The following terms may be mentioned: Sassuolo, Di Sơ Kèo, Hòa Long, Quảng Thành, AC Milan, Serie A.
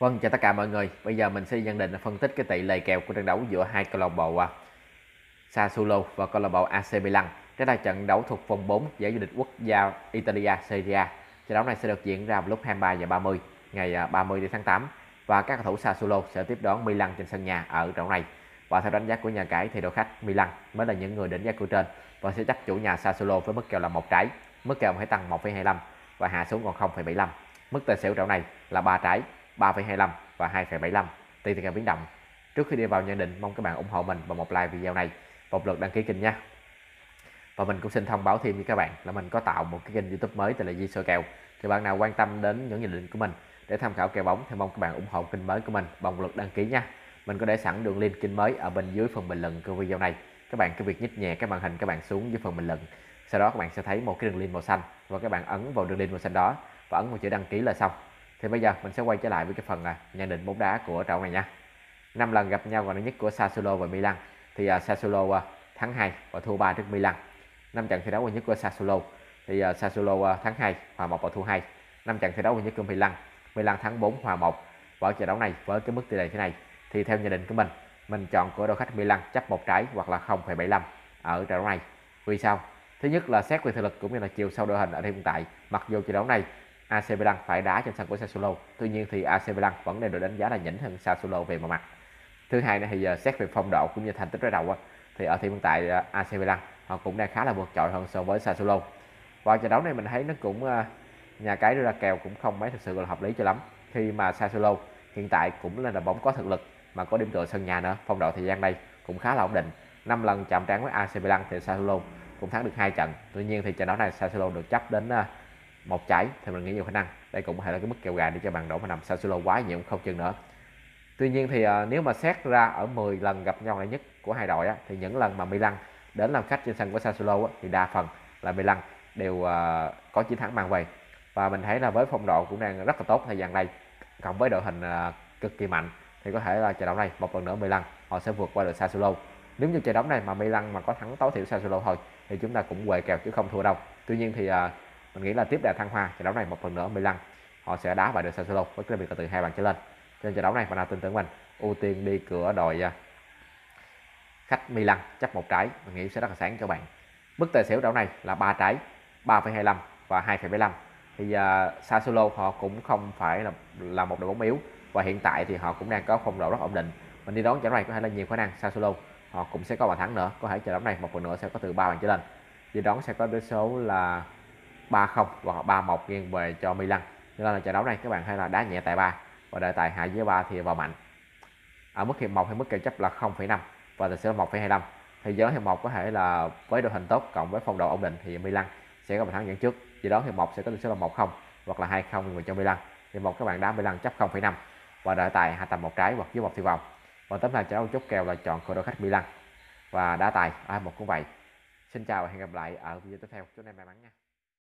Vâng, chào tất cả mọi người. Bây giờ mình sẽ nhận định và phân tích cái tỷ lệ kèo của trận đấu giữa hai câu lạc bộ Sassuolo và câu lạc bộ AC Milan. Đây là trận đấu thuộc vòng 4 giải vô địch quốc gia Italia Serie A. Trận đấu này sẽ được diễn ra vào lúc 23:30 ngày 30 tháng 8 và các cầu thủ Sassuolo sẽ tiếp đón Milan trên sân nhà ở trận này. Và theo đánh giá của nhà cái thì đội khách Milan mới là những người đến giá cửa trên và sẽ chấp chủ nhà Sassuolo với mức kèo là 1 trái, mức kèo hãy tăng 1,25 và hạ xuống còn 0,75. Mức tài xỉu trận này là 3 trái, 3,25 và 2,75, tùy theo biến động. Trước khi đi vào nhận định, mong các bạn ủng hộ mình bằng một like video này, một lượt đăng ký kênh nha. Và mình cũng xin thông báo thêm với các bạn là mình có tạo một cái kênh YouTube mới tên là Di Sơ Kèo. Thì bạn nào quan tâm đến những nhận định của mình để tham khảo kèo bóng thì mong các bạn ủng hộ kênh mới của mình bằng một lượt đăng ký nha. Mình có để sẵn đường link kênh mới ở bên dưới phần bình luận của video này. Các bạn cứ việc nhích nhẹ cái màn hình các bạn xuống dưới phần bình luận. Sau đó các bạn sẽ thấy một cái đường link màu xanh và các bạn ấn vào đường link màu xanh đó và ấn vào chữ đăng ký là xong. Thì bây giờ mình sẽ quay trở lại với cái phần nhận định bóng đá của trận này nha. 5 lần gặp nhau gần đây nhất của Sassuolo và Milan thì Sassuolo thắng 2 và thua 3 trước Milan. 5 trận thi đấu gần nhất của Sassuolo thì Sassuolo thắng 2, hòa 1 và thua 2. 5 trận thi đấu gần nhất của Milan thắng 4, hòa 1. Và ở trận đấu này với cái mức tỷ lệ thế này thì theo nhận định của mình chọn của đội khách Milan chấp 1 trái hoặc là 0,75 ở trận đấu này. Vì sao? Thứ nhất là xét về thể lực cũng như là chiều sâu đội hình ở hiện tại. Mặc dù trận đấu này AC Milan phải đá trên sân của Sassuolo, tuy nhiên thì AC Milan vẫn đang được đánh giá là nhỉnh hơn Sassuolo về mọi mặt. Thứ hai là thì xét về phong độ cũng như thành tích đối đầu thì ở hiện tại AC Milan họ cũng đang khá là vượt trội hơn so với Sassuolo. Và trận đấu này mình thấy nó cũng nhà cái đưa ra kèo cũng không mấy thực sự là hợp lý cho lắm, khi mà Sassuolo hiện tại cũng là đội bóng có thực lực mà có điểm tựa sân nhà nữa, phong độ thời gian đây cũng khá là ổn định. 5 lần chạm trán với AC Milan thì Sassuolo cũng thắng được 2 trận. Tuy nhiên thì trận đấu này Sassuolo được chấp đến 1 trái thì mình nghĩ nhiều khả năng đây cũng có thể là cái mức kèo gà để cho bạn đổ mà nằm Sassuolo quá nhiều cũng không chừng nữa. Tuy nhiên thì nếu mà xét ra ở 10 lần gặp nhau lại nhất của hai đội thì những lần mà Milan đến làm khách trên sân của Sassuolo thì đa phần là Milan đều có chiến thắng mang về. Và mình thấy là với phong độ cũng đang rất là tốt thời gian này cộng với đội hình cực kỳ mạnh thì có thể là trận đấu này một lần nữa Milan họ sẽ vượt qua được Sassuolo. Nếu như trận đấu này mà Milan mà có thắng tối thiểu Sassuolo thôi thì chúng ta cũng quệ kèo chứ không thua đâu. Tuy nhiên thì mình nghĩ là tiếp đà thăng hoa trận đấu này một lần nữa Milan họ sẽ đá vào được Sassuolo với cái việc là từ 2 bàn trở lên. Cho nên trận đấu này bạn nào tin tưởng mình ưu tiên đi cửa đội khách Milan chấp 1 trái, mình nghĩ sẽ rất là sáng cho bạn. Mức tài xỉu trận này là 3 trái, 3,25 và 2,75. Thì Sassuolo họ cũng không phải là một đội bóng yếu và hiện tại thì họ cũng đang có phong độ rất ổn định. Mình đi đón trận này có thể là nhiều khả năng Sassuolo họ cũng sẽ có bàn thắng nữa, có thể trận đấu này một lần nữa sẽ có từ 3 bàn trở lên. Đi đón sẽ có tỷ số là 3-0 hoặc 3-1 nghiêng về cho Milan. Cho nên là trận đấu này các bạn hay là đá nhẹ tại 3 và đợi tại hạ dưới 3 thì vào mạnh. Ở mức hiệp 1 hay mức kèo chấp là 0,5 và tài xỉu 1,25. Thì giờ hiệp 1 có thể là với đội hình tốt cộng với phong độ ổn định thì Milan sẽ có bàn thắng dẫn trước. Vì đó hiệp 1 sẽ có tỷ số là 1-0 hoặc là 2-0 nghiêng về cho Milan. Hiệp 1 các bạn đá Milan chấp 0,5 và đợi tại hạ tầm 1 trái hoặc dưới 1 thì vào. Và tấm là trận đấu chốt kèo là chọn của đội khách Milan và đá tài ai một cũng vậy. Xin chào và hẹn gặp lại ở video tiếp theo. Chúc anh em may mắn nha.